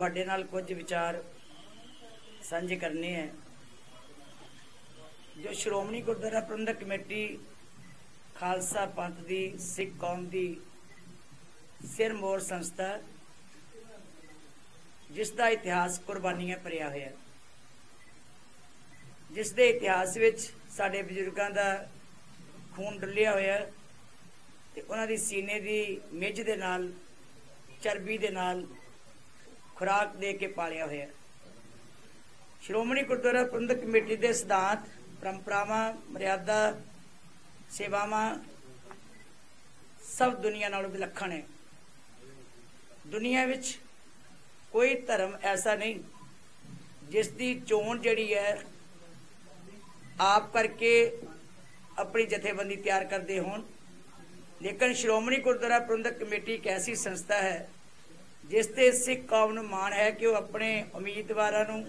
ਤੁਹਾਡੇ ਨਾਲ ਕੁਝ ਵਿਚਾਰ ਸਾਂਝੇ ਕਰਨੇ ਹੈ। जो श्रोमणी गुरद्वारा प्रबंधक कमेटी खालसा पंथ की सिख कौम की सिरमौर संस्था जिसका इतिहास कुर्बानियां भरिया होया, जिस दे इतिहास विच साडे बजुर्गों का खून डुलिया होया ते उन्हां दी सीने दी मेज दे नाल चरबी दे नाल खुराक दे के पालिया होया। श्रोमणी गुरद्वारा प्रबंधक कमेटी दे सिद्धांत, परंपरावां, मर्यादा, सेवावां सब दुनिया नालों विलक्षण है। दुनिया विच कोई धर्म ऐसा नहीं जिसकी चोण जिहड़ी है आप करके अपनी जथेबंदी तैयार करते हों, लेकिन श्रोमणी गुरद्वारा प्रबंधक कमेटी एक ऐसी संस्था है जिसते सिख कौम नूं माण है कि वह अपने उम्मीदवारां नूं,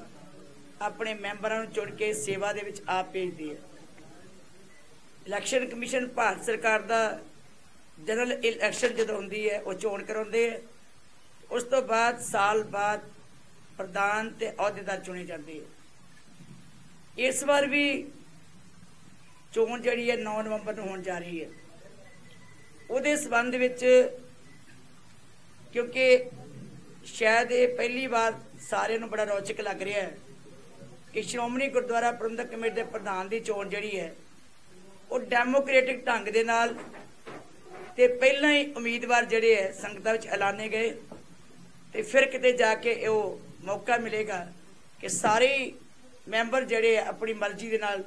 अपने मैंबरां नूं चुन के सेवा दे विच आप भेजदी है। इलैक्शन कमीशन भारत सरकार का जनरल इलैक्शन जदों हुंदी है वह चोण कराउंदे है, उस तो बाद साल बाद प्रधान ते अहुदेदार चुने जाते हैं। इस बार भी चोण जिहड़ी है 9 नवंबर को होण जा रही है। उहदे संबंध विच क्योंकि शायद ये पहली बार सारे नूं बड़ा रोचक लग रहा है कि श्रोमणी गुरद्वारा प्रबंधक कमेटी के प्रधान की चोण जिहड़ी है वो डेमोक्रेटिक ढंग दे नाल ते पहला ही उम्मीदवार जिहड़े है संगतां विच ऐलाने गए ते फिर किते जाके वो मौका मिलेगा कि सारे मैंबर जिहड़े अपनी मर्जी दे नाल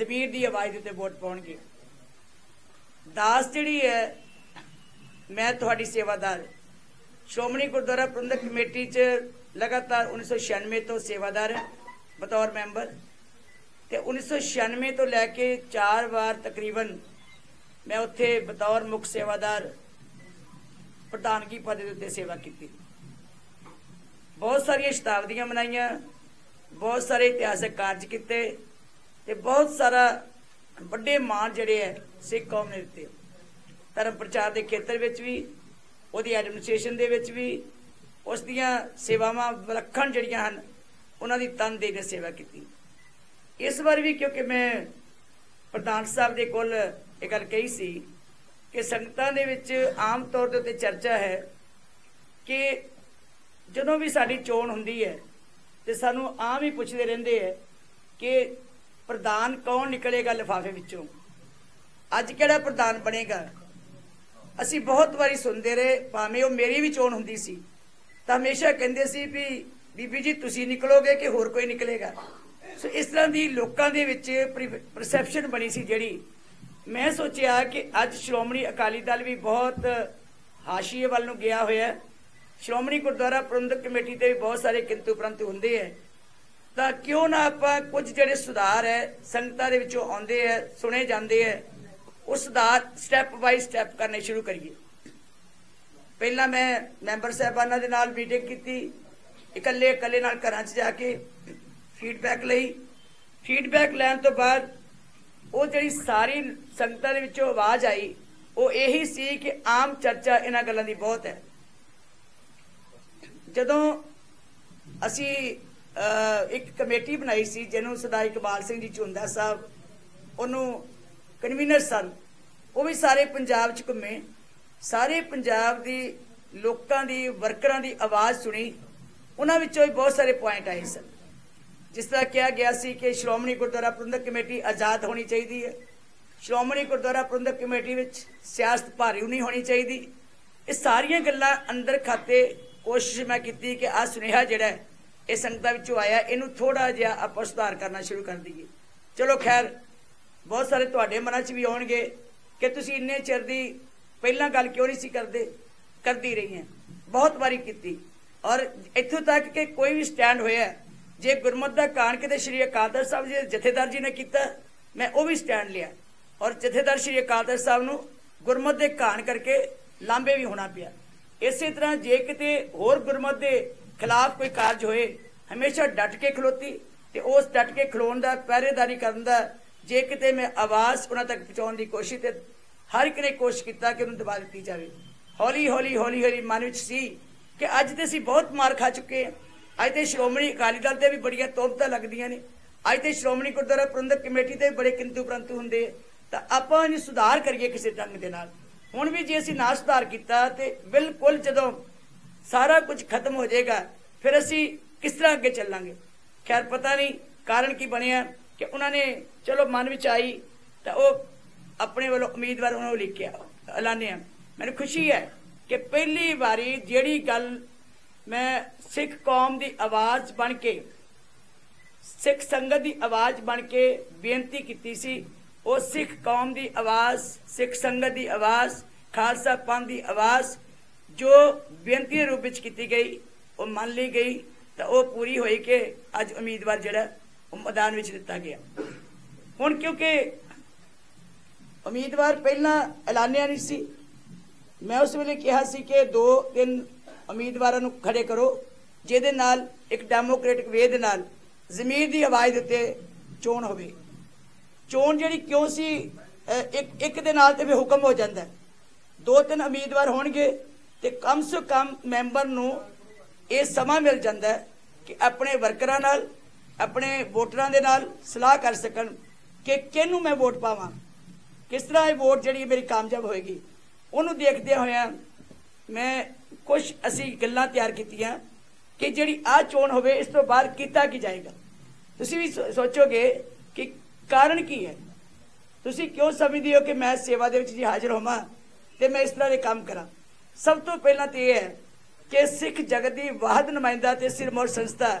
जमीर की आवाज़ उत्ते वोट पाउणगे। दास जिहड़ी है मैं तुहाडी सेवादार श्रोमणी गुरद्वारा प्रबंधक कमेटी च लगातार 1996 तो सेवादार है बतौर मैंबर ते 1996 तो लैके 4 बार तकरीबन मैं उत्थे बतौर मुख सेवादार प्रधानगी पद उत्ते सेवा की। बहुत सारिया शताब्दियां मनाइया, बहुत सारे इतिहासक कार्य किए ते बहुत सारा बड़े मान जिहड़े है सिख कौम ने दिते। धर्म प्रचार के खेत्र भी वो एडमिनिस्ट्रेशन भी उस सेवावां विलक्षण जिहड़ियां हन उन्हां दी तन दे के सेवा की। इस बार भी क्योंकि मैं प्रधान साहब दे कोल इह गल कही सी कि संगतां दे विच आम तौर ते चर्चा है कि जदों भी साडी चोण हुंदी है तो सानूं आम ही पुछदे रहिंदे है कि प्रधान कौन निकलेगा लिफाफे विचों, अज किहड़ा प्रधान बनेगा। असी बहुत बारी सुनते रहे, भावें वो मेरी भी चोण हुंदी सी तां हमेशा कहिंदे सी भी बीबी जी तुसीं निकलोगे कि होर कोई निकलेगा। सो इस तरह की लोकां दे विच परसैप्शन बनी सी जिहड़ी मैं सोचिया कि अज श्रोमणी अकाली दल भी बहुत हाशिए वल नूं गया होया, श्रोमणी गुरद्वारा प्रबंधक कमेटी ते भी बहुत सारे किंतु परंतु हुंदे है, तो क्यों ना आपां कुछ जिहड़े सुधार है संगतां दे विचों आउंदे है सुने जांदे है वो सुधार स्टैप बाय स्टैप करने शुरू करिए। पहला मैं मैंबर साहबाना दे नाल मीटिंग की, इकल्ले इकल्ले नाल घरां च जाके फीडबैक लई, फीडबैक लैण तो बाद वो जिहड़ी सारी संगतां दे विचों आवाज़ आई वो यही सी कि आम चर्चा इन्हां गल्लां दी बहुत है। जदों असी एक कमेटी बनाई सी जिन्होंने सदा इकबाल सिंह जी चुंदा साहब उन्होंने कन्वीनर सन, वो भी सारे पंजाब च घूमे, सारे पंजाब की लोगों की वर्करां की आवाज़ सुनी, उन्हां विचों भी बहुत सारे पॉइंट आए सन। जिस तरह कहा गया सी कि श्रोमणी गुरद्वारा प्रबंधक कमेटी आज़ाद होनी चाहिए है, श्रोमणी गुरद्वारा प्रबंधक कमेटी में सियासत भारी नहीं होनी चाहिए, ये सारिया गल्लां अंदर खाते कोशिश मैं की कि आ सुनेहा जिहड़ा है ये संगतां विचों आया इनू थोड़ा जिहा आपां सुधार करना शुरू कर दीए। चलो खैर बहुत सारे तुहाडे मनां च भी आउणगे कि तुसीं इन्ने चिर दी पहलां गल क्यों नहीं सी करदे, करदी रही है बहुत बारी कीती और इत्थों तक कि कोई भी स्टैंड होया जे गुरमत दा कान किते श्री अकाल तख्त साहब जी जथेदार जी ने कीता मैं वो भी स्टैंड लिया और जथेदार श्री अकाल तख्त साहब नूं गुरमत दे कान करके लांबे भी होना पिया। इसे तरह जे किते होर गुरमत दे खिलाफ कोई कार्य होए हमेशा डट के खलोती ते उस डट के खलोण दा पहरेदारी करन दा जे किते मैं आवाज़ उन्हां तक पहुँचाउण दी कोशिश ते हर एक ने कोशिश कीता कि उन्हूं दबा दित्ती जाए। हौली हौली मन विच सी कि अज तो असं बहुत मार खा चुके हैं। अज तो श्रोमणी अकाली दल से भी बड़िया तोहमत लगदियां ने, अज तो श्रोमणी गुरद्वारा प्रबंधक कमेटी से भी बड़े किंतु परंतु होंगे। तो आप सुधार करिए किसी ढंग के नाल। हुण भी जे असी ना सुधार किया तो बिल्कुल जदों सारा कुछ खत्म हो जाएगा फिर असी किस तरह अगे चलांगे। खैर पता नहीं कारण की बनिया कि उन्होंने चलो मन में आई तो वह अपने वालों उम्मीदवार उन्होंने लिखा ऐलाने। मैंने खुशी है कि पहली बारी जिहड़ी गल मैं सिख कौम की आवाज़ बन के सिख संगत की आवाज़ बन के बेनती की सी, और सिख कौम की आवाज़ सिख संगत की आवाज़ खालसा पंथ की आवाज़ जो बेनती के रूप में की गई वो मान ली गई तो वह पूरी होई के अज उम्मीदवार जिहड़ा मैदान में दिता गया। हुण क्योंकि उम्मीदवार पहला ऐलानिया नहीं सी, मैं उस वेले कहा सी कि 2-3 उम्मीदवार खड़े करो जिहदे नाल एक डेमोक्रेटिक वे दे नाल जमीर की आवाज़ उत्ते चोण होवे। चोण जिहड़ी क्यों सी, एक दे नाल ते हुक्म हो जांदा, 2-3 उम्मीदवार होणगे ते कम से कम मैंबर नूं ये समा मिल जाता कि अपने वर्करां नाल अपने वोटरां दे नाल सलाह कर सकन कि किहनूं मैं वोट पावां, किस तरह ये वोट जिहड़ी मेरी कामयाब होएगी। उन्होंने देखते हुए मैं कुछ असी गल्लां तैयार कीतियां कि जिहड़ी आ चोण होवे इस तो बाद कीता की जाएगा। तुसीं भी सोचोगे कि कारण की है, तुसीं क्यों समझदे हो कि मैं सेवा दे विच जी हाजिर होवां ते मैं इस तरह दे काम करां। सब तो पहला तो यह है कि सिख जगत की वाहद नुमाइंदा ते सिरमौर संस्था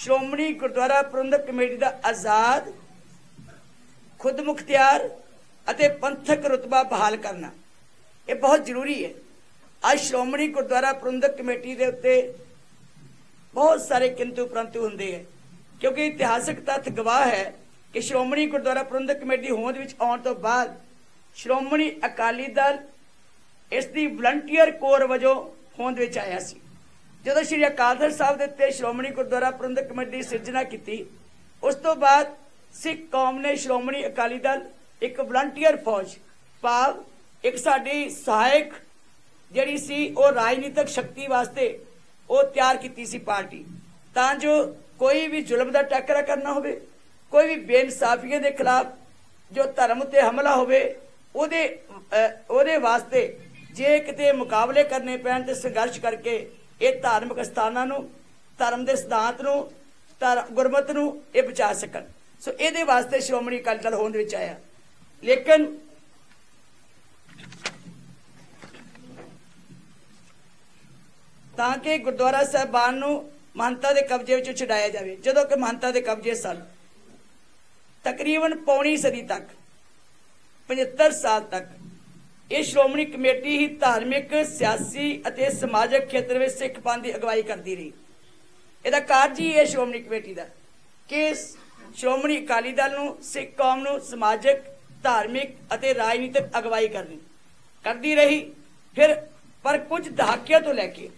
श्रोमणी गुरद्वारा प्रबंधक कमेटी का आज़ाद खुद मुख्तियार अते पंथक रुतबा बहाल करना ये बहुत जरूरी है। आज श्रोमणी गुरद्वारा प्रबंधक कमेटी के उत्ते बहुत सारे किंतु परंतु होंदे है, क्योंकि इतिहासक तथ्य गवाह है कि श्रोमणी गुरद्वारा प्रबंधक कमेटी होंद विच आउण तों बाद श्रोमणी अकाली दल इसकी वलंटीयर कोर वजों होंद विच आया सी। जदों श्री अकाल तख्त साहब के उत्ते श्रोमणी गुरद्वारा प्रबंधक कमेटी की सिरजना की, उस तो बाद सिख कौम ने श्रोमणी अकाली दल एक वलंटीयर फौज भाव एक साड़ी सहायक जड़ी सी और राजनीतिक शक्ति वास्ते वो तैयार की सी पार्टी, तां जो कोई भी जुल्म का टकरा करना होवे, कोई भी बेइंसाफियों के खिलाफ जो धर्म उत्ते हमला होवे ओदे वास्ते जे किते मुकाबले करने पैण ते संघर्ष करके ये धार्मिक अस्थानां नूं धर्म के सिद्धांत नूं गुरमत नूं ये बचा सकन। सो इहदे वास्ते श्रोमणी अकाली दल होंद विच आया। लेकिन ताकि गुरुद्वारा साहिबान नूं महंता के कब्जे विचों छुड़ाया जाए, जदों कि महंता के कब्जे सन तकरीबन पौनी सदी तक 75 साल तक ये श्रोमणी कमेटी ही धार्मिक सियासी और समाजिक खेत्र में सिख पंथ की अगवाई करती रही। इसका कार्य ही है श्रोमणी कमेटी का कि श्रोमणी अकाली दल नूं सिख कौम नूं समाजिक धार्मिक और राजनीतिक अगवाई करती रही। फिर पर कुछ दहाकियां तो लैके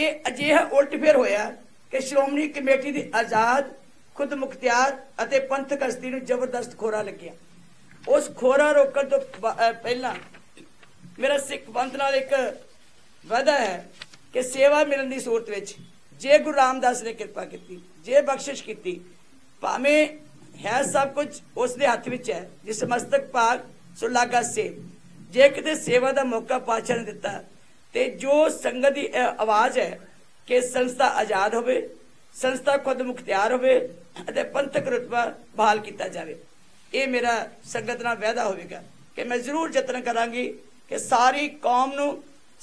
ये अजिहा उल्ट फेर होया कि श्रोमणी कमेटी की आज़ाद खुद मुख्तियार अते पंथक हस्ती नूं जबरदस्त खोरा लग्या। उस खोरा रोकण तो पहला मेरा सिख पंथ नाल एक वादा है कि सेवा मिलण दी सूरत विच जे गुरु रामदास ने किरपा की जे बख्शिश की भावें है सब कुछ उसके हथ विच है जिस मस्तक भाग सो लागा सेव। जे किते सेवा का मौका पातशाह ने दिता तो जो संगत की आवाज़ है कि संस्था आज़ाद होवे, संस्था खुद मुख्तियार होवे अते पंथक रुतबा बहाल किया जाए। ये मेरा संगत नाल वादा होगा कि मैं जरूर यतन करांगी कि सारी कौम नूं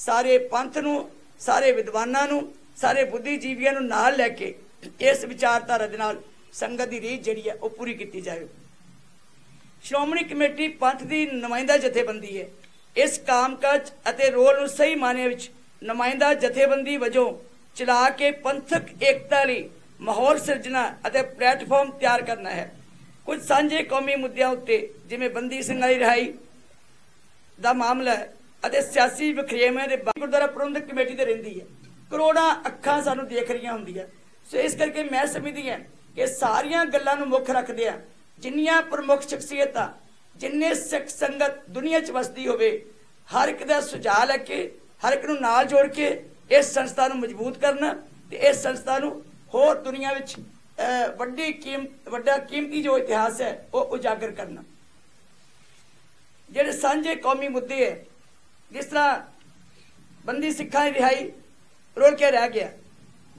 सारे पंथ नूं सारे विद्वानां नूं सारे बुद्धिजीवियों नूं नाल लैके इस विचारधारा दे नाल संगत की रीत जिहड़ी है वो पूरी की जाए। श्रोमणी कमेटी पंथ की नुमाइंदा जथेबंदी है, इस कामकाज अते रोल नूं सही माने विच नुमाइंदा जथेबंदी वजों चला के पंथक एकता लई माहौल सिरजना अते प्लेटफॉर्म तैयार करना है। कुछ सांझे कौमी मुद्दों उत्ते जिवें बंदी ਸਿੰਘਾਂ ਦੀ रिहाई का मामला है अते सियासी वखरेवें दे बारे गुरुद्वारा प्रबंधक कमेटी ते रहिंदी है, करोड़ां अखां सानूं देख रहियां हुंदियां। सो इस करके मैं समझदी हां कि सारियां गल्लां नूं मुख रखदे आ जिन्नियां प्रमुख शख्सियतां जिन्ने सिख संगत दुनिया च वसदी होवे हर एक दा सुझाव लैके हर एक नूं नाल जोड़ के इस संस्था नूं मजबूत करना ते इस संस्था नूं होर दुनिया विच वड्डा कीमती जो इतिहास है वह उजागर करना। जिहड़े सांझे कौमी मुद्दे है जिस तरह बंदी सिखां दी रिहाई रोल के रह गया,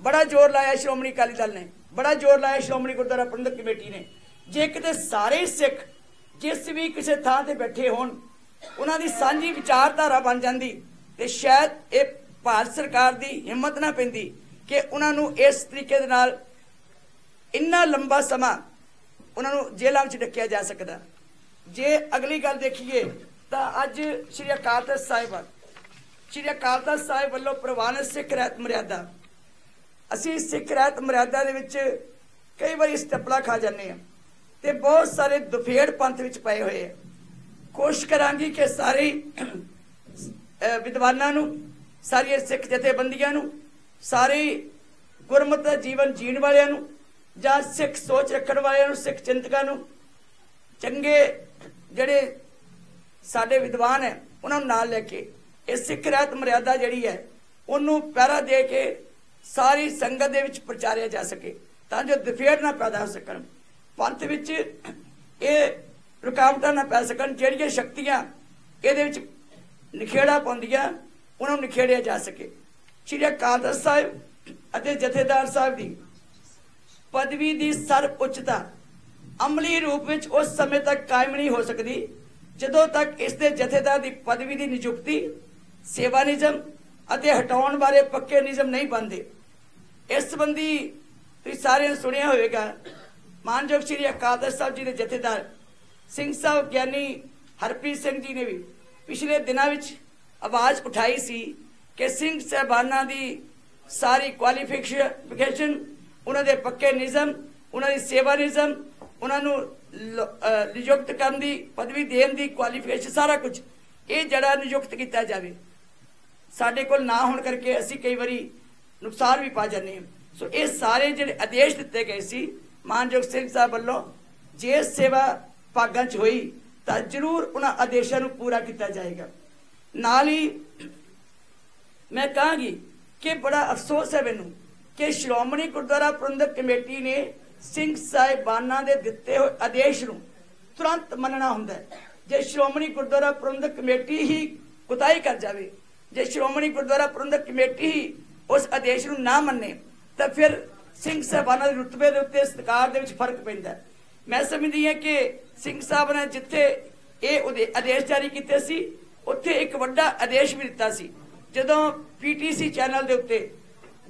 बड़ा जोर लाया श्रोमणी अकाली दल ने, बड़ा जोर लाया श्रोमणी गुरद्वारा प्रबंधक कमेटी ने। जे किते सारे सिख जिस भी किसी थां ते बैठे होण उन्हां दी सांझी विचारधारा बन जांदी ते शायद ये भारत सरकार की हिम्मत ना पैंदी कि उन्हां नूं इस तरीके दे नाल इन्ना लंबा समा उन्हां नूं जेलां विच ढकिया जा सकदा। जे अगली गल देखीए तो अज श्री अकाल तख्त साहब वालों प्रवान सिख रहत मर्यादा, असी सिख रहत मर्यादा दे विच कई बार स्टपला खा जाने हैं तो बहुत सारे दुफेड़ पंथ विच पए हुए हैं। कोशिश करांगी कि सारे विद्वानां नूं, सारियां सिख जथेबंदियां नूं, सारे गुरमत का जीवन जीण वालियां नूं जां सिख सोच रखण वालियां नूं, सिख चिंतकां नूं, चंगे जिहड़े साडे विद्वान है उन्हां नूं नाल लैके इस सिख रहत मर्यादा जिहड़ी है उन्हूं पैरा दे के सारी संगत दे विच प्रचारिया जा सके तां जो दुफेड़ ना पैदा हो सकण, पंथ विच इह रुकावटां ना पै सकण, जिहड़ियां शक्तियां इहदे विच निखेड़ा पाउंदियां उन्हां नूं निखेड़िया जा सके। श्री अकाल तख्त साहब अते जथेदार साहब दी पदवी दी सर्वउच्चता अमली रूप विच उस समय तक कायम नहीं हो सकदी जदों तक इसके जथेदार की पदवी की नियुक्ति सेवा निजम अते हटाने बारे पक्के निजम नहीं बनते। इस संबंधी तुसीं सारे सुनिया होगा, मान जोग श्री अकाल तख्त साहब जी के जथेदार सिंह साहब ज्ञानी हरप्रीत सिंह जी ने भी पिछले दिनों में आवाज़ उठाई सी कि सिंह साहबाना की सारी क्वालीफिकेशन, उन्होंने पक्के निजम, उन्होंने सेवा निजम, उन्होंने नियुक्त करने की पदवी देने की क्वालिफिकेशन सारा कुछ ये जड़ा नियुक्त किया जाए। साढ़े को ना होने करके असी कई बारी नुकसान भी पा जाने हैं। सो ये सारे जोड़े आदेश दिते गए सी मान जोग सिंह साहब वालों, जे सेवा भागों च हुई तो जरूर उन्होंने आदेशों को पूरा किया जाएगा। नाल ही मैं कहूँगी कि बड़ा अफसोस है मैनू कि श्रोमणी गुरद्वारा प्रबंधक कमेटी ने सिंह साहिबाना दे दिते हुए आदेश नूं तुरंत मनना हुंदा है। जे श्रोमणी गुरद्वारा प्रबंधक कमेटी ही कुताही कर जावे, जे श्रोमणी गुरद्वारा प्रबंधक कमेटी ही उस आदेश नूं ना मन्ने तो फिर सिंह साहिबाना दे रुतबे दे उत्ते सरकार दे विच फर्क पैंदा है। मैं समझदी हां कि सिंह साहब ने जिथे ये आदेश जारी कीते सी उत्थे एक वड्डा आदेश भी दिता सी। जदों पीटीसी चैनल दे उत्ते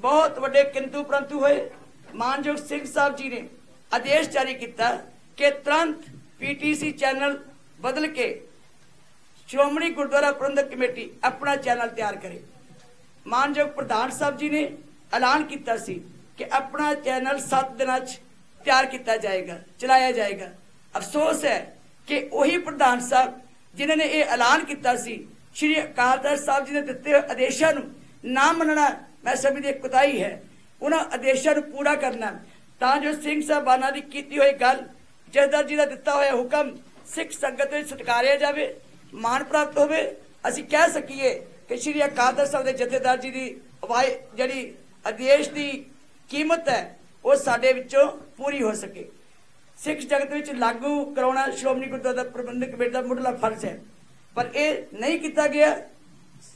बहुत वड्डे किंतु परंतु होए, मानजोग सिंह साहब जी ने आदेश जारी किया कि तुरंत पीटीसी चैनल बदल के श्रोमणी गुरुद्वारा प्रबंधक कमेटी अपना चैनल तैयार करे। मानजोग प्रधान साहब जी ने ऐलान किया सी कि अपना चैनल 7 दिनों तैयार किया जाएगा, चलाया जाएगा। अफसोस है कि वही प्रधान साहब जिन्होंने ये ऐलान किया सी श्री अकाल तख्त साहब जी ने दिते हुए आदेशों ना मनना मैं समझदी कुताही है। उन्होंने आदेशों को पूरा करना तां जो सिंह साहिबाना की कीती हुई गल, जथेदार जी का दिता हुआ हुक्म सिख संगत में सत्कारिया जाए, मान प्राप्त होवे। असीं कह सकीए कि श्री अकाल तख्त साहब के जथेदार जी की अवाई जिहड़ी आदेश की कीमत है वो साडे विचों पूरी हो सके। सिख जगत में लागू कराउणा श्रोमणी गुरुद्वारा प्रबंधक कमेटी का मुढ़ला फर्ज है, पर यह नहीं किया गया।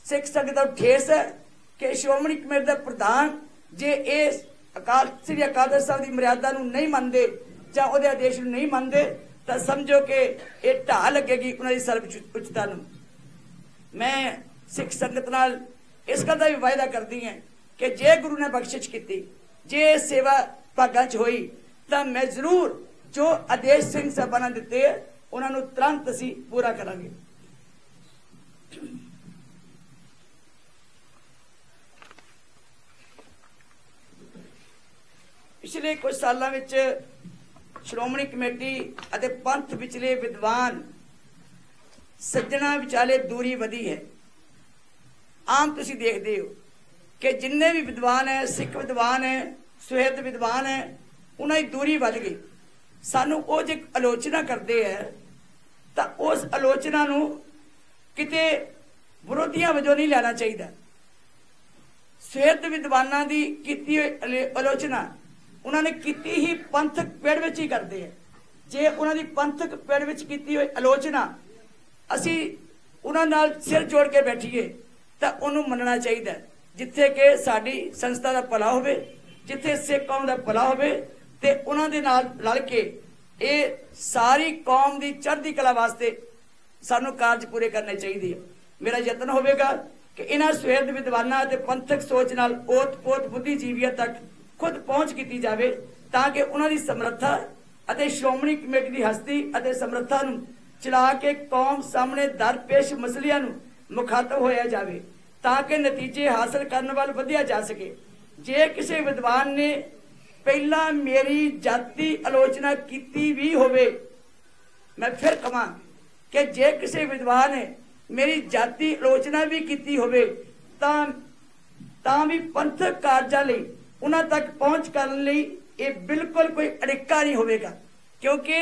सिख संगत का ठेस है कि श्रोमणी कमेटी का प्रधान जे इस श्री अकाल तख्त साहब की मर्यादा नहीं मानते जां उहदे आदेश नहीं मानते तो समझो कि यह ढाह लगेगी उन्होंने सर्वउच्चता नूं। मैं सिख संगत नाल इस गल दा भी वायदा करदी हां कि जे गुरु ने बख्शिश की, जे सेवा भागां च होई तो मैं जरूर जो आदेश सिंह साहिबां ने दिते उन्होंने तुरंत असीं पूरा करांगे। पिछले कुछ सालों में श्रोमणी कमेटी और पंथ पिछले विद्वान सज्जना विचाले दूरी वधी है। आम तुसी देखते हो कि जिन्ने भी विद्वान है, सिख विद्वान है, सुहृद विद्वान है, उन्हें दूरी वध गई। सानू वो जो आलोचना करते हैं तो उस आलोचना किते विरोधियों वजों नहीं लेना चाहिए। ਸਿਹਤ ਵਿਦਵਾਨਾਂ ਦੀ ਕੀਤੀ ਆਲੋਚਨਾ ਉਹਨਾਂ ਨੇ ਕੀਤੀ ਹੀ ਪੰਥਕ ਪੇੜ ਵਿੱਚ ਹੀ ਕਰਦੇ ਹੈ। ਜੇ ਉਹਨਾਂ ਦੀ ਪੰਥਕ ਪੇੜ ਵਿੱਚ ਕੀਤੀ ਹੋਈ ਆਲੋਚਨਾ ਅਸੀਂ ਉਹਨਾਂ ਨਾਲ ਸਿਰ ਜੋੜ ਕੇ ਬੈਠੀਏ ਤਾਂ ਉਹਨੂੰ ਮੰਨਣਾ ਚਾਹੀਦਾ ਜਿੱਥੇ ਕਿ ਸਾਡੀ ਸੰਸਥਾ ਦਾ ਭਲਾ ਹੋਵੇ, ਜਿੱਥੇ ਸਿੱਖ ਕੌਮ ਦਾ ਭਲਾ ਹੋਵੇ ਤੇ ਉਹਨਾਂ ਦੇ ਨਾਲ ਲੜ ਕੇ ਇਹ ਸਾਰੀ ਕੌਮ ਦੀ ਚੜ੍ਹਦੀ ਕਲਾ ਵਾਸਤੇ ਸਾਨੂੰ ਕਾਰਜ ਪੂਰੇ ਕਰਨੇ ਚਾਹੀਦੇ। ਮੇਰਾ ਯਤਨ ਹੋਵੇਗਾ कि इन्हां सुहृद विद्वानां ते पंथक सोच नाल ओत-पोत बुद्धिजीवियां तक खुद पहुंच कीती जावे ताकि उन्हां दी समर्था अते श्रोमणी कमेटी दी हस्ती अते समर्था नूं चढ़ा के कौम सामने दरपेश मसलियां नूं मुखातब होया जावे ताकि नतीजे हासिल करन वाल वधिया जा सके। जे किसी विद्वान ने पहला मेरी जाति आलोचना कीती वी होवे मैं फिर कहां कि जे किसी विद्वान ने मेरी जाति आलोचना भी की होवे तां भी पंथक कार्यां लई उन्हां तक पहुँच करन लई इह बिल्कुल कोई अड़िका नहीं होगा, क्योंकि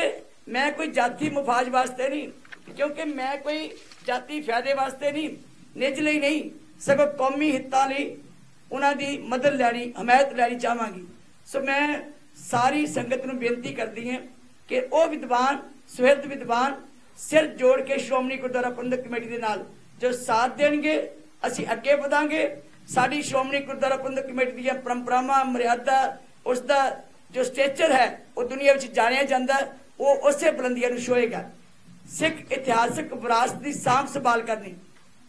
मैं कोई जाति मुफाज वास्ते नहीं, क्योंकि मैं कोई जाति फायदे वास्ते नहीं, निज लई नहीं सगों कौमी हितां लई उन्हां दी मदद लैनी हमायत लैनी चाहांगी। सो मैं सारी संगत नूं बेनती करदी हां कि वह विद्वान सुहृद विद्वान सिर जोड़ के श्रोमणी गुरद्वारा प्रबंधक कमेटी के नाल जो साथ देंगे असी अगे वधांगे। साडी श्रोमणी गुरद्वारा प्रबंधक कमेटी दीयां परंपरावां मर्यादा उसका जो स्टेचर है वह दुनिया विच जाणिया जांदा वो उस बुलंदियां नूं छूएगा। सिख इतिहासक विरासत की सांभ संभाल करनी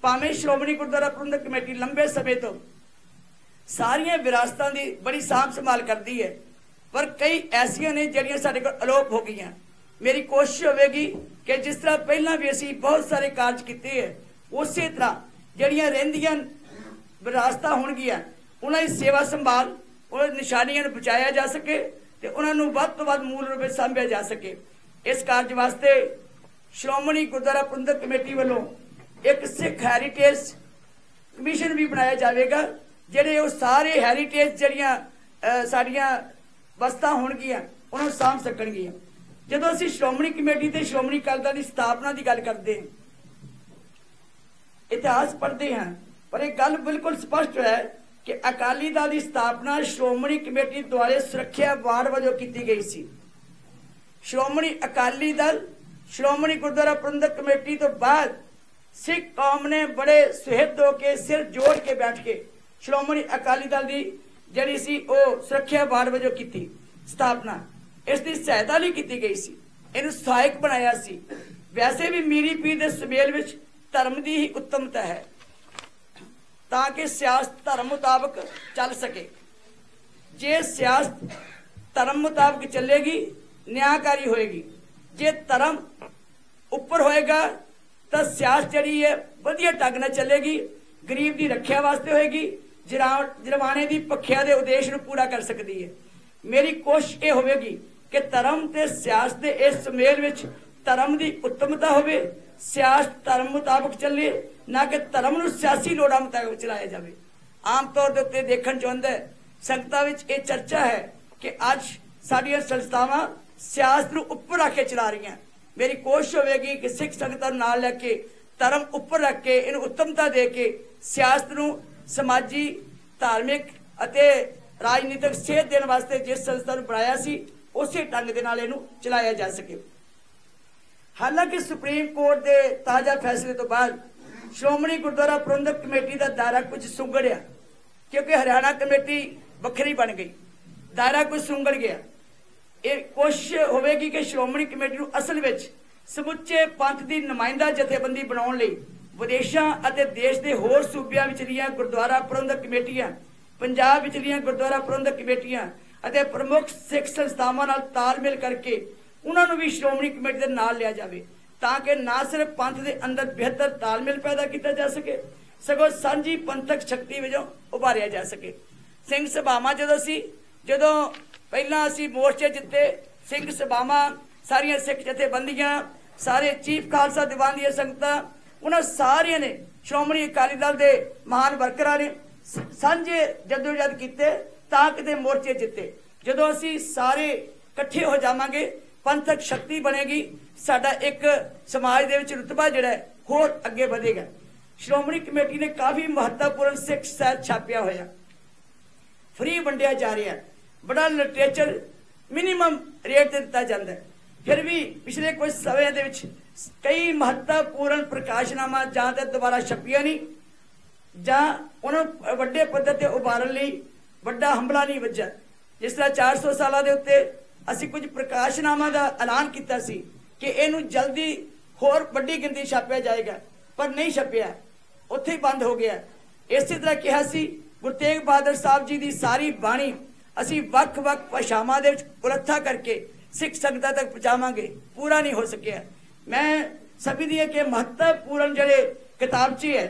भावें श्रोमणी गुरद्वारा प्रबंधक कमेटी लंबे समय तो सारिया विरासतां की बड़ी सांभ संभाल करती है, पर कई ऐसा ने जिहड़ियां साडे कोल अलोप हो गई। मेरी कोशिश होगी कि जिस तरह पहला भी असी बहुत सारे कार्य किए हैं उस तरह जड़िया रहिंदियां विरासत होणगियां उन्होंने सेवा संभाल और निशानियां बचाया जा सके तो उन्होंने वध तो वध मूल रूप में सामभ्या जा सके। इस कार्य वास्ते श्रोमणी गुरद्वारा प्रबंधक कमेटी वालों एक सिख हैरीटेज कमीशन भी बनाया जाएगा जेडे सारे हैरीटेज जड़िया साड़िया वस्तां होणगियां उन्होंने साम सकणगियां। जदों असीं श्रोमणी कमेटी ते श्रोमणी अकाली दल दी स्थापना दी गल करदे इतिहास पढ़दे हां, पर यह गल बिल्कुल स्पष्ट है कि अकाली दल दी स्थापना श्रोमणी कमेटी द्वारा सुरक्षा वार्ड वजों कीती गई सी। श्रोमणी अकाली दल श्रोमणी गुरद्वारा प्रबंधक कमेटी तो बाद सिख कौम ने बड़े सुहृद हो के सिर जोड़ के बैठ के श्रोमणी अकाली दल दी जिहड़ी सी ओह सुरक्षा वार्ड वजों कीती स्थापना इसकी सहायता नहीं की गई सी, इन्हूं सहायक बनाया सी। वैसे भी मीरी पी के सुमेल विच धर्म की ही उत्तमता है ताकि सियासत धर्म मुताबक चल सके। जे सियासत धर्म मुताबक चलेगी न्यायकारी होएगी, जे धर्म उपर होएगा तो सियासत जिहड़ी है वधिया ढंग नाल चलेगी, गरीब की रक्षा वास्ते होएगी, जरवाने की पख्या के उद्देश्य नूं पूरा कर सकती है। मेरी कोशिश यह होगी कि धर्म ते सियासत दे इस सुमेल विच धर्म दी उत्तमता होवे, सियासत धर्म मुताबक चले ना कि धर्म नूं सियासी लोड़ां मुताबक चलाया जाए। आम तौर उत्ते देखण चाहुंदा है संगतां विच यह चर्चा है कि अज साडीआं संस्थावां सियासत नूं उपर रख के चला रहीआं। मेरी कोशिश होगी कि सिख संगतां नूं नाल लै के धर्म उपर रख के इहनूं उत्तमता दे के सियासत नूं समाजी धार्मिक अते राजनीतिक सेध देने वास्ते जिस संस्था बनाया सी उस ढंग के नाल इहनूं चलाया जा सके। हालांकि सुप्रीम कोर्ट के ताज़ा फैसले तो बाद श्रोमणी गुरद्वारा प्रबंधक कमेटी का दायरा कुछ सुंगड़िया, क्योंकि हरियाणा कमेटी वक्री बन गई, दायरा कुछ सुंगड़ गया। ये कोशिश होगी कि श्रोमणी कमेटी को असल में समुचे पंथ की नुमाइंदा जथेबंदी बनाने लई विदेशों और देश के होर सूबे विचलियां गुरद्वारा प्रबंधक कमेटियां पंजाब विचलियां गुरद्वारा प्रबंधक कमेटियां अते प्रमुख सिख संस्थावां नाल तालमेल करके उन्हां नूं भी श्रोमणी कमेटी दे नाल लिया जावे ताकि ना सिर्फ पंथ दे अंदर बेहतर तालमेल पैदा किया जा सके सगों सांझी पंथक शक्ति वजों उभारिया जा सके। सिंह सभावां जदों पहलां असीं मोर्चे जित्ते सिंह सभावां सारियां सिख जथेबंदियां सारे चीफ खालसा दीवान दीयां संगतां उन्हां सारियां ने श्रोमणी अकाली दल दे महान वर्करां ने सांझे जदोजहद कीते ताकि मोर्चे जिते। जदों असीं सारे इकट्ठे हो जावांगे पंथक शक्ति बनेगी, साडा एक समाज दे विच रुतबा जिहड़ा है होर अगे वधेगा। श्रोमणी कमेटी ने काफ़ी महत्वपूर्ण सिख साहित्य छापिया होया फ्री वंडिया जा रहा है। बड़ा लिटरेचर मिनीमम रेट से दिता जाता है। फिर भी पिछले कुछ समय के कई महत्वपूर्ण प्रकाशनामा जां ते दोबारा छपियां नहीं जां उन्हां वड्डे पद्धर ते उभारन लई वड्डा हमला नहीं वज्जा। जिस तरह 400 साल के उत्ते असीं कुछ प्रकाशनामा का ऐलान किया सी कि इहनूं जल्दी होर वड्डी गिनती छापिया जाएगा, पर नहीं छपिया, उत्थे बंद हो गया। इसी तरह कहा सी गुरु तेग बहादुर साहब जी की सारी बाणी असी वख-वख भाषावां दे विच उलथा करके सिख संगत तक पहुँचावांगे, पूरा नहीं हो सकिया। मैं सभी दी कि महत्वपूर्ण जिहड़े किताबचे है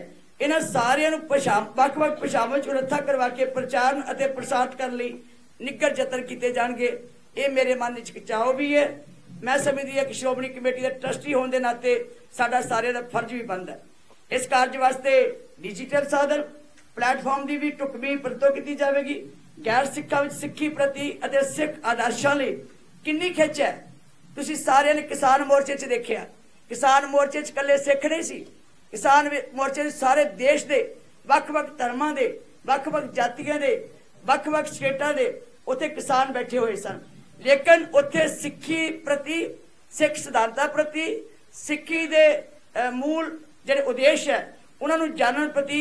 इन्हां सारियां नूं वख-वख भाषावां विच उलथा करवा के प्रचार अते प्रसार करन लई निग्गर जतन कीते जाणगे। इह मेरे मन विच चाहो भी है। मैं सभी दी कि श्रोमणी कमेटी का ट्रस्टी होने के नाते साडा सारे का फर्ज भी बनता है। इस कार्य वास्ते डिजिटल साधन प्लेटफॉर्म की भी ढुकवीं वरतों की जाएगी। गैर सिखा सिक्खी प्रति और सिख आदर्शों लिए कितनी खिच है, तुसीं सारे ने किसान मोर्चे च देखिया। किसान मोर्चे च कल्ले सिख नहीं सी, किसान मोर्चे सारे देश के वख-वख धर्मां दे वख-वख जातियां दे वख-वख स्टेटां दे उत्थे किसान बैठे हुए सन, लेकिन उत्थे सिक्खी प्रति सिख सिद्धांतां प्रति सिक्खी दे मूल जिहड़े उद्देश है उन्होंने जानने प्रति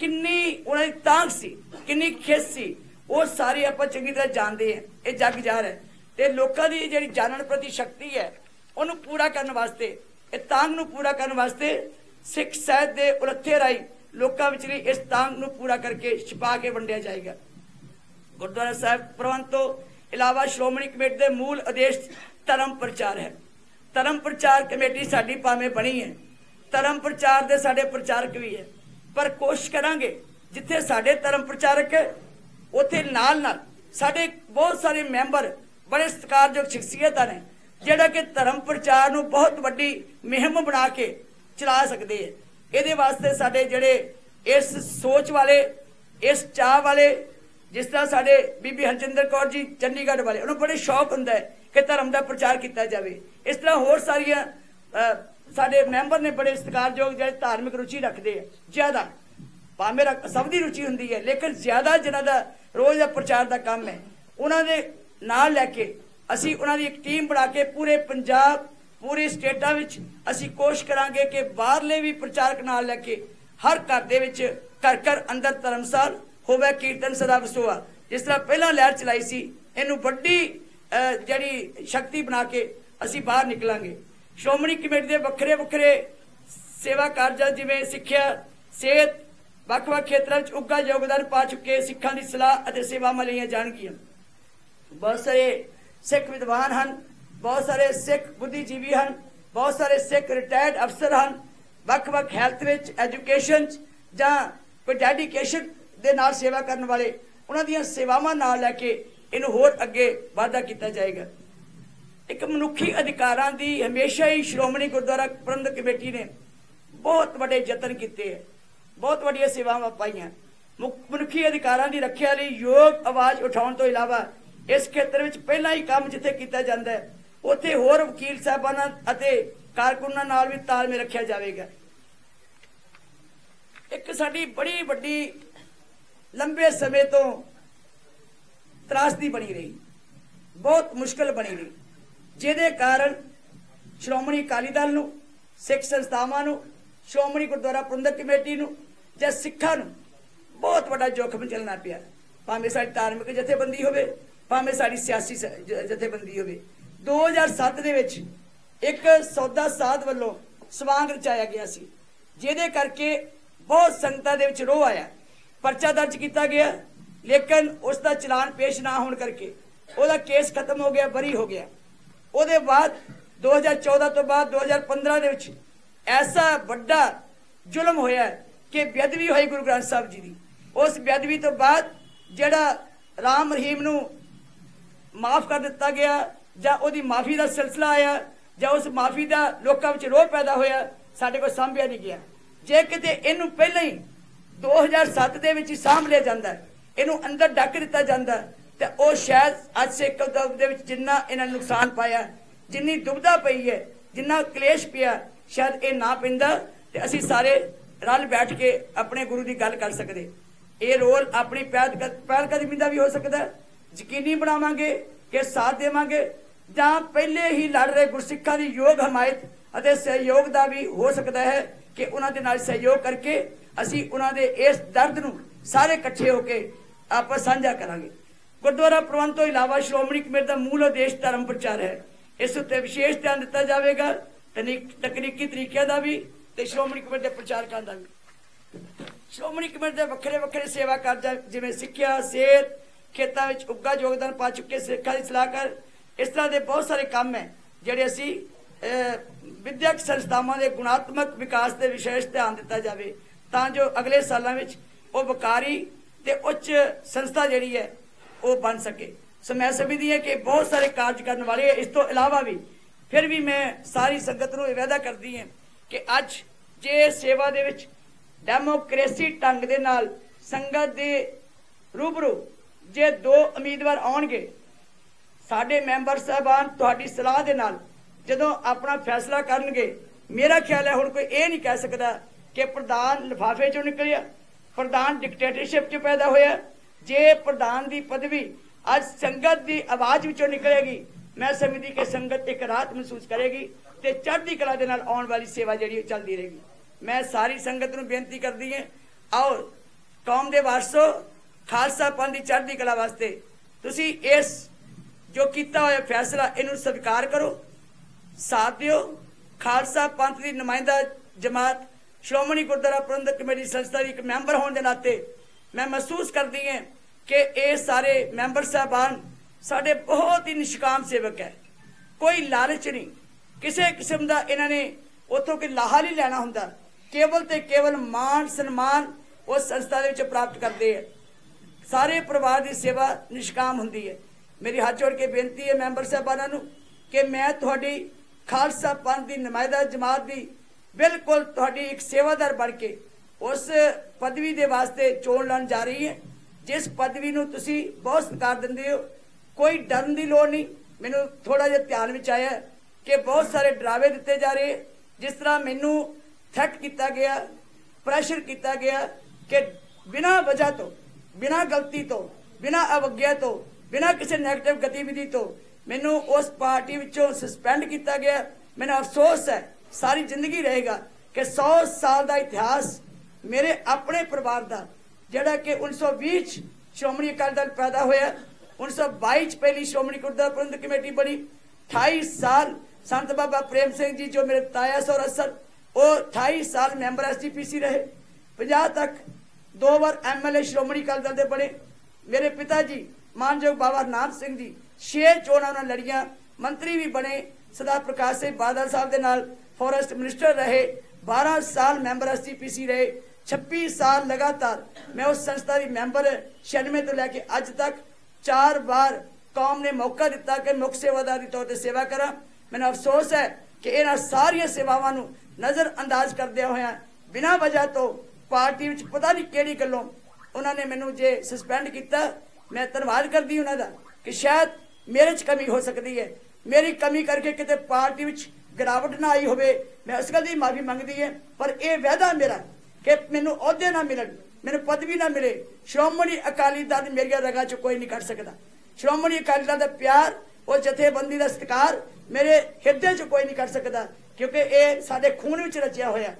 किन्नी उन्हें तांग सी किन्नी खेस सी वो सारी आप चंगी तरह जानते हैं। ये जग जाहिर है ते लोगों की जी जानने प्रति शक्ति है उन्होंने पूरा करने वास्ते इस तांग नूं पूरा करने वास्ते सिख साहित के उलथे राही लोगों विचली इस तांग नूं पूरा करके छपा के वंडिया जाएगा। गुरुद्वारा साहब प्रबंध तो इलावा श्रोमणी कमेटी के मूल उद्देश धर्म प्रचार है। धर्म प्रचार कमेटी साडी भावें बनी है, धर्म प्रचार के साडे प्रचारक भी है, पर कोशिश करांगे जिथे साडे धर्म प्रचारक है उत्थे नाल नाल साडे बहुत सारे मैंबर बड़े सत्कारयोग शख्सियतां ने जिहड़ा कि धर्म प्रचार नूं बहुत वड्डी मुहिम बना के चला सकदे है। इहदे वास्ते साडे जिहड़े इस सोच वाले इस चाह वाले जिस तरह साडे बीबी हरजिंदर कौर जी चंडीगढ़ वाले उन्होंने बड़े शौक हुंदा है कि धर्म का प्रचार किया जाए। इस तरह होर सारिया साडे मैंबर ने बड़े सत्कारयोग जिहड़े धार्मिक रुचि रखते हैं, ज्यादा भावें सब की रुचि होंगी है लेकिन ज्यादा जिन्हों का रोज़ का प्रचार का काम है उन्होंने नाल लैके असी उन्होंने एक टीम बना के पूरे पंजाब पूरी स्टेटा असी कोशिश करांगे कि बाहरले भी प्रचारक नाल लैके हर घर के घर अंदर धर्मशाल होवे कीर्तन सदा वसोवा जिस तरह पहला लहर चलाई सी इनू वड्डी जिहड़ी शक्ति बना के असी बाहर निकलांगे। श्रोमणी कमेटी के वक्रे वक्रे सेवा कार्ज जिवें सिक्ख्या सेहत ਵੱਖ-ਵੱਖ ਖੇਤਰਾਂ 'ਚ ਉੱਘਾ ਯੋਗਦਾਨ ਪਾ ਚੁੱਕੇ ਸਿੱਖਾਂ ਦੀ ਸਲਾਹ ਅਤੇ ਸੇਵਾਵਾਂ ਲਈਆਂ ਜਾਣਗੀਆਂ। ਬਹੁਤ ਸਾਰੇ ਸਿੱਖ ਵਿਦਵਾਨ ਹਨ, ਬਹੁਤ ਸਾਰੇ ਸਿੱਖ ਬੁੱਧੀਜੀਵੀ ਹਨ, ਬਹੁਤ ਸਾਰੇ ਸਿੱਖ ਰਿਟਾਇਰਡ ਅਫਸਰ ਹਨ। ਵੱਖ-ਵੱਖ ਹੈਲਥ ਵਿੱਚ ਐਜੂਕੇਸ਼ਨ 'ਚ ਜਾਂ ਕੋਈ ਡੈਡੀਕੇਸ਼ਨ ਦੇ ਨਾਲ ਸੇਵਾ ਕਰਨ ਵਾਲੇ ਉਹਨਾਂ ਦੀਆਂ ਸੇਵਾਵਾਂ ਨਾਲ ਲੈ ਕੇ ਇਹਨੂੰ ਹੋਰ ਅੱਗੇ ਵਾਧਾ ਕੀਤਾ ਜਾਏਗਾ। ਇੱਕ ਮਨੁੱਖੀ ਅਧਿਕਾਰਾਂ ਦੀ ਹਮੇਸ਼ਾ ਹੀ ਸ਼੍ਰੋਮਣੀ ਗੁਰਦੁਆਰਾ ਪ੍ਰਬੰਧਕ ਕਮੇਟੀ ਨੇ ਬਹੁਤ ਵੱਡੇ ਯਤਨ ਕੀਤੇ ਹੈ, बहुत वड्डियां सेवावां पाईयां। मनुखी अधिकारां दी रखिया लई योग आवाज़ उठाउण तों इलावा इस खेतर विच पहला ही काम जिथे कीता जांदा है उत्थे होर वकील साहिबां अते कारकुनां नाल भी तालमेल रखिया जावेगा। एक साडी बड़ी वड्डी लंबे समय तों त्रासदी बनी रही, बहुत मुश्किल बनी रही, जिहदे कारण श्रोमणी अकाली दल नूं सिख संस्थावां नूं श्रोमणी गुरद्वारा प्रबंधक कमेटी नूं जां सिक्खां नूं बहुत वड्डा जोखम झलना पिया। भावें साडी धार्मिक जथेबंदी होवे भावें साडी सियासी जथेबंदी होवे। 2007 दे विच एक सौदा साध वल्लों सवांग रचाया गया सी जिहदे करके बहुत संगतां दे विच रोह आया। परचा दर्ज कीता गया लेकिन उस दा चलान पेश ना होण करके ओहदा केस खत्म हो गया, बरी हो गया। ओहदे बाद 2014 तो बाद 2015 दे विच ऐसा बड़ा जुल्म होया कि बेदबी हुई गुरु ग्रंथ साहब जी की। उस बेदबी तो बाद जिहड़ा राम रहीम नूं माफ़ कर दिता गया जां उहदी माफ़ी का सिलसिला आया जां उस माफ़ी का लोकां विच रोह पैदा होया साडे कोल साम्भिया नहीं गया। जे किते इहनूं पहले ही 2007 दे विच ही साम्भ लिया जांदा इहनूं अंदर ढक दिता जांदा ते ओह शायद अज सिख कौम दे विच जिन्ना इहनां नूं नुकसान पाया जिन्नी दुबदा पई है जिन्ना कलेश पिया शायद ये ना पैंदा ते असी सारे रल बैठ के अपने गुरु की गल कर सकते। ਇਹ ਰੋਲ ਆਪਣੀ ਪਹਿਲਕਦਮੀ ਦਾ ਵੀ ਹੋ ਸਕਦਾ। ਯਕੀਨੀ ਬਣਾਵਾਂਗੇ ਕਿ ਸਾਥ ਦੇਵਾਂਗੇ ਜਾਂ ਪਹਿਲੇ ਹੀ ਲੜ ਰਹੇ ਗੁਰਸਿੱਖਾਂ ਦੀ ਯੋਗ ਹਮਾਇਤ ਅਤੇ ਸਹਿਯੋਗ ਦਾ ਵੀ ਹੋ ਸਕਦਾ ਹੈ ਕਿ ਉਹਨਾਂ ਦੇ ਨਾਲ ਸਹਿਯੋਗ ਕਰਕੇ ਅਸੀਂ ਉਹਨਾਂ ਦੇ ਇਸ ਦਰਦ ਨੂੰ ਸਾਰੇ ਇਕੱਠੇ ਹੋ ਕੇ आपस साझा करांगे। गुरुद्वारा प्रबंध तो इलावा श्रोमणी कमेटी का मूल उद्देश्य धर्म प्रचार है। इस उत्ते विशेष ध्यान दिता जाएगा तकनीकी तरीकों का भी तो श्रोमणी कमेटी के प्रचारकों का भी। श्रोमणी कमेटी के वक्रे वक्रे सेवा कार्य जिवें सिक्ख्या सेहत खेतों में उगा योगदान पा चुके सिखा की सलाहकार इस तरह के बहुत सारे काम है जोड़े असी विद्यक संस्थावां के गुणात्मक विकास के विशेष ध्यान दिता जाए तो जो अगले सालों में वो विकारी ते उच्च संस्था जिहड़ी है वो बन सके। सो मैं समझदी है कि बहुत सारे कार्य करने वाले है। इस तो इलावा भी फिर भी मैं सारी संगत नूं वादा करती है कि अज जे सेवा दे विच डेमोक्रेसी ढंग दे नाल संगत दे रूबरू जे दो उम्मीदवार आउणगे साडे मैंबर साहबान तुहाडी सलाह दे नाल जदों अपना फैसला करनगे मेरा ख्याल है हुण कोई ये नहीं कह सकता कि प्रधान लिफाफे चों निकलिया प्रधान डिक्टेटरशिप च पैदा होया। जे प्रधान की पदवी अज संगत की आवाज विचों निकलेगी मैं समझदी कि संगत एक राहत महसूस करेगी तो चढ़ती कला के नाल आने वाली सेवा जी चलती रहेगी। मैं सारी संगत नूं बेनती करती है आओ कौम के वारसो खालसा पंथ की चढ़ती कला वास्ते तुसी इस जो किया हुआ फैसला इनू स्वीकार करो साथ दिओ। खालसा पंथ की नुमाइंदा जमात श्रोमणी गुरुद्वारा प्रबंधक कमेटी संस्था की एक मैंबर होने के नाते मैं महसूस करती है कि ये सारे मैंबर साहबान साढ़े बहुत ही निष्काम सेवक है। कोई लालच नहीं किसी किस्म का इन्होंने उतों के लाहा नहीं लेना होंगे केवल तो केवल मान सम्मान उस संस्था के प्राप्त करते हैं। सारे परिवार की सेवा निष्काम होंगी है। मेरी हाथ जोड़ के बेनती है मैंबर साहबाना कि मैं थोड़ी खालसा पंथ की नुमाइंदा जमात की बिल्कुल तुहाडी एक सेवादार बन के उस पदवी के वास्ते चोन लड़न जा रही है जिस पदवी नूं तुसी बहुत सत्कार दिंदे हो। कोई डरन की लोड़ नहीं। मैनूं थोड़ा जिहा ध्यान विच आया कि बहुत सारे डरावे दिते जा रहे जिस तरह मैनूं थ्रेट किया गया प्रैशर किया गया कि बिना वजह तो बिना गलती तो बिना अवज्ञा तो बिना किसी नैगेटिव गतिविधि तो मैनूं उस पार्टी विचों सस्पेंड किया गया। मैनूं अफसोस है सारी जिंदगी रहेगा कि 100 साल का इतिहास मेरे अपने परिवार का जोड़ा कि 1920 श्रोमणी अकाली दल पैदा होया 1922 पहली श्रोमणी गुरुद्वारा प्रबंधक कमेटी बनी 28 साल संत बाबा प्रेम सिंह जी जो मेरे ताया सौरा सर वो 28 साल मैंबर SDPC रहे 50 तक 2 बार MLA श्रोमणी अकाली दल के बने। मेरे पिता जी मान जोग बाबा नान सिंह जी 6 चोणां उन्होंने लड़िया मंत्री भी बने सरदार प्रकाश सिंह बादल साहब के नाल फॉरेस्ट मिनिस्टर रहे 12 साल मैंबर SDPC रहे 26 साल लगातार मैं उस संस्था की मैंबर 96 तो लैके अज तक 4 बार कौम ने मौका दिता कि मुख सेवादार के तौर पर सेवा करा। मैंने अफसोस है कि इन्ह सारिया सेवावां नूं नज़रअंदाज करदे होए बिना वजह तो पार्टी विच पता नहीं किहड़ी गल्लों उन्होंने मैनू जे सस्पेंड किया। मैं धन्नवाद करदी उन्हां दा कि शायद मेरे च कमी हो सकती है मेरी कमी करके किते पार्टी विच गिरावट ना आई होवे। मैं उस गल दी माफी मंगदी है पर यह वादा मेरा कि मैनू अहुदे ना मिलन मैनू पदवी ना मिले। श्रोमणी अकाली दल मेरिया रगां चों कोई नहीं कढ सकदा। श्रोमणी अकाली दल दा प्यार और जथेबंदी दा सत्कार मेरे हिरदे चों कोई नहीं कढ सकदा क्योंकि यह साडे खून विच रचिया होया।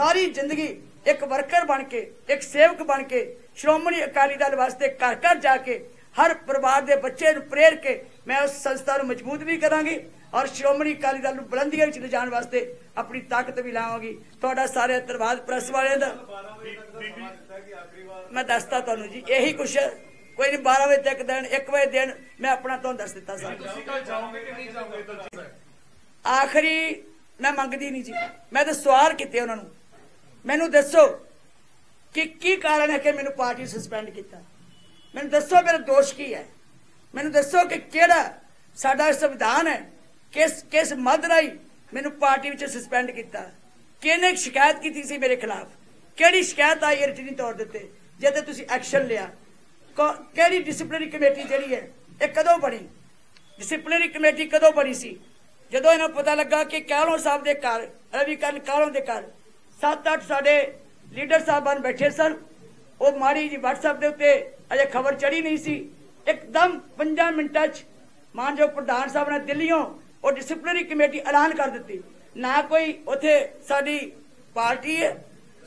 सारी जिंदगी एक वर्कर बन के एक सेवक बन के श्रोमणी अकाली दल वास्ते घर घर जाके हर परिवार के बच्चे प्रेर के मैं उस संस्था को मजबूत भी करांगी और श्रोमणी अकाली दल बुलंदियों ले जाने वास्ते अपनी ताकत भी लावांगी। तुहाडा सारे धन्नवाद प्रेस वाले दा। मैं दसता तुहानू जी यही कुछ कोई नहीं 12 बजे तक दिन 1 बजे दिन मैं अपना तुहानू दस दिता सारा। आखिरी मैं मंगदी नहीं जी मैं तो सवाल किए उन्होंने मैनू दसो कि की कारण है कि मैनू पार्टी सस्पेंड किया। मैनू दसो मेरा दोष की है। मैनू दसो कि केड़ा साडा संविधान है किस किस मद राही मैनू पार्टी विच सस्पेंड किया किहने शिकायत की सी मेरे खिलाफ किहड़ी शिकायत आई रिटनी तौर देते जे ते तुसीं एक्शन लिया किहड़ी डिसिपलिनरी कमेटी जिहड़ी है ये कदों बनी डिसिपलिनरी कमेटी कदों बनी सी जदों इन्हां पता लगा कि कालों साहब दे घर रवि कालों दे घर 7-8 साडे लीडर साहबान बैठे सन ਉਹ ਮਾਰੀ ਜੀ WhatsApp ਦੇ ਉੱਤੇ ਅਜੇ ਖਬਰ ਚੜੀ ਨਹੀਂ ਸੀ। ਇੱਕਦਮ 5 ਮਿੰਟਾਂ 'ਚ मान जोग प्रधान साहब ने दिल्लियों और डिसिप्लिनरी कमेटी ऐलान कर दी। ना कोई उथे साडी पार्टी है,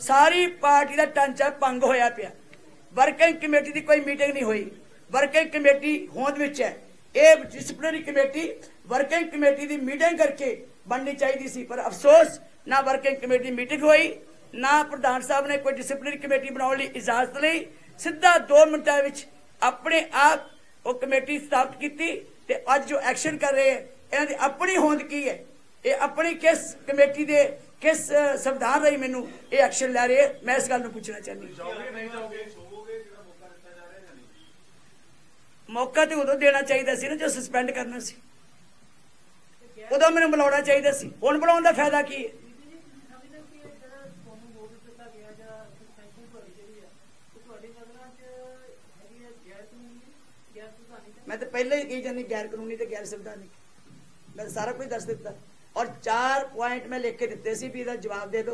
सारी पार्टी का ढांचा भंग होया पिया। वर्किंग कमेटी की कोई मीटिंग नहीं हुई। वर्किंग कमेटी होंद विच है, ये डिसिप्लिनरी कमेटी वर्किंग कमेटी की मीटिंग करके बननी चाहिए सी, पर अफसोस ना वर्किंग कमेटी मीटिंग हुई, ना प्रधान साहब ने कोई डिसिप्लिनरी कमेटी बनाने लई इजाजत लई। सीधा 2 मिनटां विच अपने आप वो कमेटी स्थापित कीती ते अज जो एक्शन कर रहे हैं इन्हां दी अपनी होंद की है। ये अपनी किस कमेटी दे किस संविधान रही मैनू ये एक्शन लै रहे हैं। मैं इस गल नूं पूछना चाहनी, मौका तो उदों देना चाहिए सी ना जो सस्पेंड करना सी, उदों मैनू बुलाना चाहिए सी, हुण बुलाउण दा फायदा की है? मैं तो पहले ही कही जानी गैर कानूनी तो गैर संवैधानिक, मैं सारा कुछ दस दिता और 4 पॉइंट मैं लिख के दिते सी भी इहदा जवाब दे दो।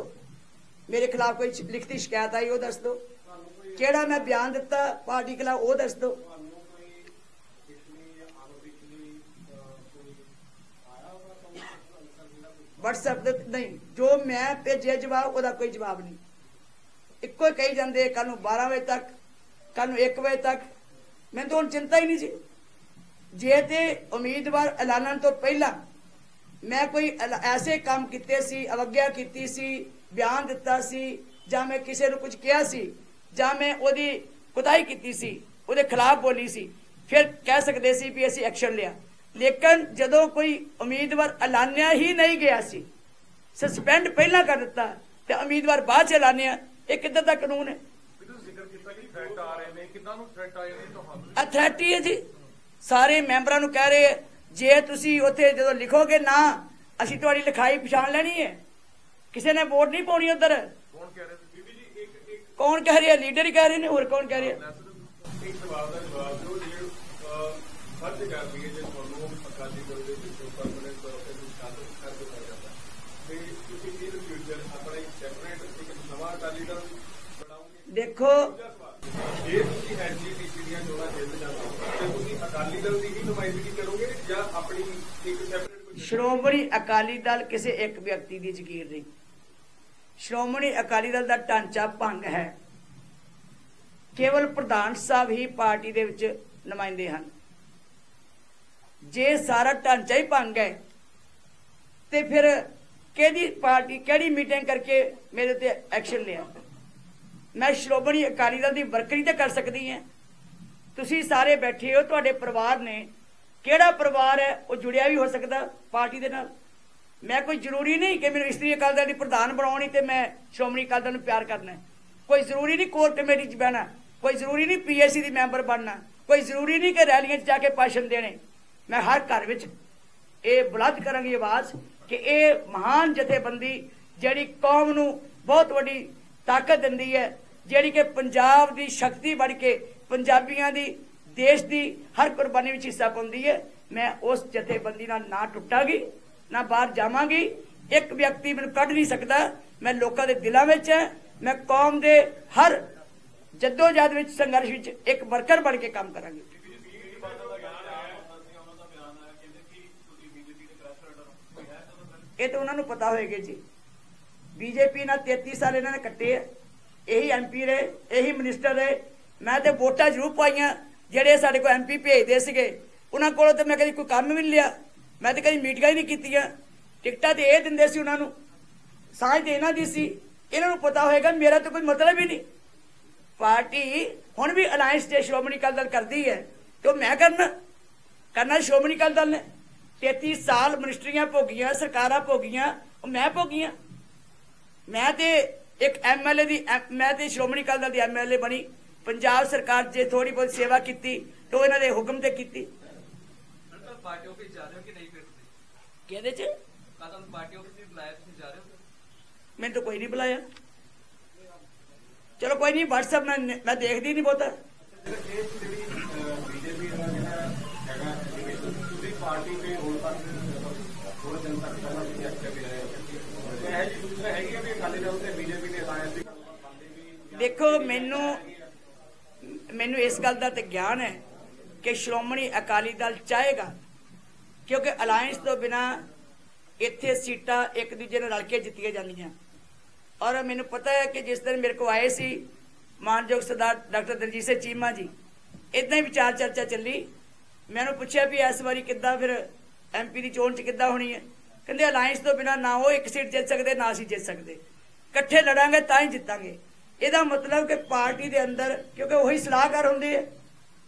मेरे खिलाफ कोई लिखती शिकायत आई वो दस दो, केड़ा मैं बयान दिता पार्टी खिलाफ वो दस दो। WhatsApp नहीं जो मैं भेजे जवाब ओहदा कोई जवाब नहीं, इक्को कही जाते कल 12 बजे तक कल 1 बजे तक। मैं तो हम चिंता ही नहीं जी, जे तो उम्मीदवार ऐलान तो पहला मैं कोई ऐसे काम किते सी, अवज्ञा की सी, बयान दिता सी, जा मैं किसी को कुछ किया सी, जा मैं ओदी कुताई की सी, ओदे खिलाफ बोली सी, फिर कह सकते सी भी असी एक्शन लिया। लेकिन जदों कोई उम्मीदवार ऐलान्या ही नहीं गया सी, सस्पेंड पहला कर दिता तो उम्मीदवार बाद ऐलान्या, ये किधर का कानून है? थ्रैट ही है जी, सारे मैंबरां नूं कह रहे जे तुसीं उत्थे जदों लिखोगे ना असीं तुहाडी लिखाई पछाण लैणी है, किसी ने वोट नहीं पाउणी उधर। कौन कह रहे है? लीडर ही कह रहे हैं, होर कौन कह रहे है? देखो श्रोमणी अकाली दल किसी एक व्यक्ति की जगीर नहीं। श्रोमणी अकाली दल का ढांचा भंग है। केवल प्रधान साहब ही पार्टी के विच नुमाइंदे हैं। जे सारा ढांचा ही भंग है तो फिर केड़ी पार्टी केड़ी मीटिंग करके मेरे ते एक्शन लिया? मैं श्रोमणी अकाली दल की वर्करी तो कर सकती है। तुसी सारे बैठे हो, तुहाडे परिवार ने केड़ा परिवार है वो जुड़िया भी हो सकता पार्टी के नाल। मैं कोई जरूरी नहीं कि मैंने श्री अकाल दल की प्रधान बनानी तो मैं श्रोमणी अकाली दल नूं प्यार करना। कोई जरूरी नहीं कोर कमेटी च बहना, कोई जरूरी नहीं PAC की मैंबर बनना, कोई जरूरी नहीं कि रैलियां जाके भाषण देने। मैं हर घर विच यह बुलंद करांगी आवाज़ कि यह महान जथेबंदी जिहड़ी कौम नूं बहुत वड्डी ताकत दिंदी है, जिहड़ी कि पंजाब की शक्ति बन के पंजाबियां दी देश की हर कुर्बानी में हिस्सा पाती है। मैं उस जथेबंदी ना टुटागी ना बाहर जावांगी। एक व्यक्ति मैनूं कढ नहीं सकता। मैं लोगों के दिलों में है, मैं कौम के हर जद्दोजहद में संघर्ष में एक वर्कर बन के काम करांगी। ये तो उन्होंने पता होएगा जी, बीजेपी ना 33 साल इन्होंने कट्टे है, यही MP रहे, यही मिनिस्टर रहे। मैं तो वोटा जरूर पाइया जेडे साढ़े को MP भेजते थे, उन्होंने को मैं कभी कोई काम भी नहीं लिया, मैं तो कभी मीटिंग ही नहीं की। टिकटा तो यह देंगे सी, उन्होंने सांझ तो इन्हों की सी, इन्होंने पता होएगा मेरा तो कोई मतलब ही नहीं। पार्टी हुण भी अलायंस जो श्रोमणी अकाली दल करती है तो मैं करना श्रोमणी अकाली दल ने 33 साल मिनिस्ट्रियां भोगियां, सरकारां भोगियां, मैं भोगियां। मैं तो एक MLA दी, मैं तो श्रोमणी अकाली दल की MLA बनी, पंजाब सरकार जे थोड़ी बहुत सेवा की तो इन्हों के हुक्म से की। मैंने तो कोई नहीं बुलाया, चलो कोई नहीं। WhatsApp मैं देखती नहीं बहुता। देखो मैनू मैनू इस गल का तो ज्ञान है कि श्रोमणी अकाली दल चाहेगा, क्योंकि अलायंस तो बिना इत्थे सीटां एक दूजे नाल रल के जित्तियां जांदियां। और मैनू पता है कि जिस दिन मेरे को आए सी मान जोग सरदार डॉक्टर दलजीत सिंह चीमा जी, इदां ही विचार चर्चा चली। मैंने पूछा भी इस बारी किद्दां फिर MP की चोण च किद्दां होनी है, कहते अलायंस तो बिना ना वो एक सीट जित सकते ना असी जित सकते, कट्ठे लड़ांगे तां ही जितांगे। ਇਹਦਾ मतलब कि पार्टी के अंदर क्योंकि वही सलाहकार होंगे,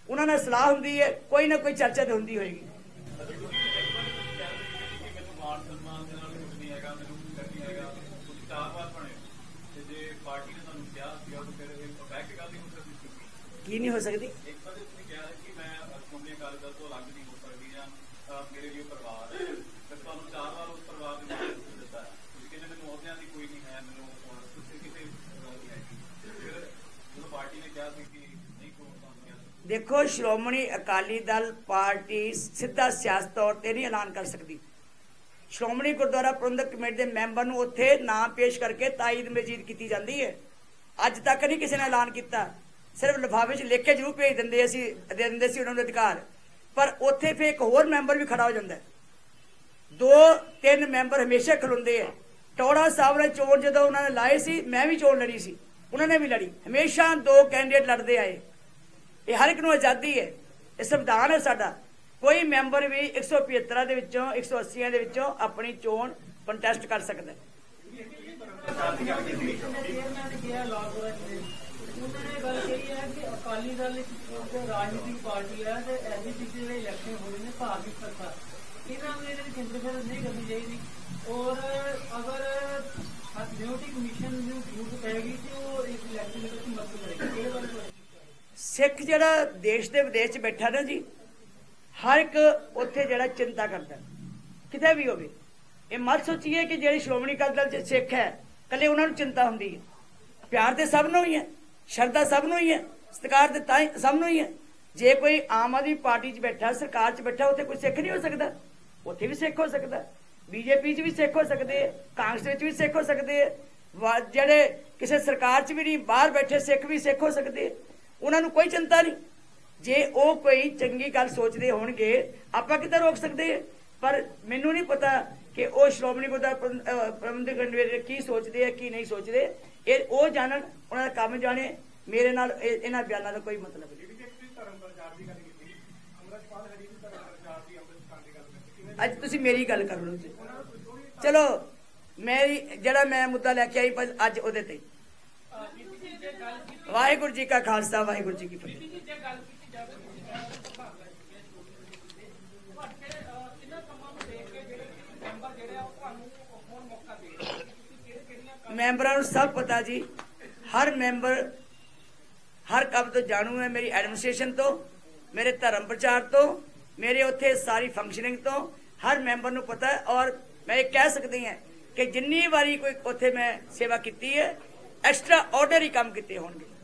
उन्होंने सलाह होंगी है, कोई ना कोई चर्चा तो होंगी होगी। की नहीं हो सकती देखो, श्रोमणी अकाली दल पार्टी सीधा सियासत तौर पर नहीं ऐलान कर सकती। श्रोमणी गुरद्वारा प्रबंधक कमेटी के मैंबर नूं उत्थे नाम पेश करके ताईद मजीद की जाती है। अज तक नहीं किसी ने ऐलान किया, सिर्फ लिफाफे च लिख के जरूर भेज देंगे, असी दे देंगे सी उन्होंने अधिकार, पर उत्थे फिर एक होर मैंबर भी खड़ा हो जाता है। 2-3 मैंबर हमेशा खलोंदे है। टौड़ा साहब ने चोण जदों उन्होंने लाए सी, मैं भी चोण लड़ी सी, उन्होंने भी लड़ी, हमेशा 2 कैंडीडेट लड़ते आए। ये हर एक नूं आज़ादी है, ये संविधान है साडा। कोई मैंबर भी 175 दे विच्चों 180 दे विच्चों अपनी चोण कंटेस्ट कर सकता है। सिख जिहड़ा देश के विदेश बैठा ना जी, हर एक उत्थे जिहड़ा चिंता करता कितें भी होवे। ये मत सोचिए कि जिहड़ी श्रोमणी अकाली दल च सिख है कल्ले उन्हां नूं चिंता हुंदी है। प्यार तो सब नूं ही है, शरदा सब नूं ही है, सत्कार तो तां सब नूं ही है। जे कोई आम आदमी पार्टी च बैठा, सरकार च बैठा, उत्थे कोई सिख नहीं हो सकता? उत्थे भी सिख हो सकता, BJP च भी सिख हो सकते, कांग्रेस भी सिख हो सकते, जिहड़े किसी सरकार च भी नहीं बाहर बैठे सिख भी सिख हो सकते। उन्होंने कोई चिंता नहीं, जे वो कोई चंगी गल सोचते होणगे आपां कित्थे रोक सकते हैं। पर मैनू नहीं पता कि वो श्रोमणी गुरद्वारा प्रबंधक कमेटी की सोचते है की नहीं सोचते, ये वो जानन, उन्होंने काम जाने। मेरे नाल इन्हां बयानां दा कोई मतलब नहीं। अज तुसीं मेरी गल कर लो जी, चलो मेरी जिहड़ा मैं मुद्दा लैके आई अज उहदे ते। वाहेगुरु जी का खालसा, वाहेगुरु जी की फतेह। मैंबरां नूं सब पता जी, हर मैंबर हर कब तो जानू है, मेरी एडमिनिस्ट्रेशन तो, मेरे धर्म प्रचार तो, मेरे उत्थे सारी फंक्शनिंग तो हर मैंबर नूं पता है। और मैं ये कह सकती हूँ कि जिन्नी बारी कोई उत्थे मैं सेवा की है, एक्स्ट्रा ऑर्डिनरी काम किए होंगे।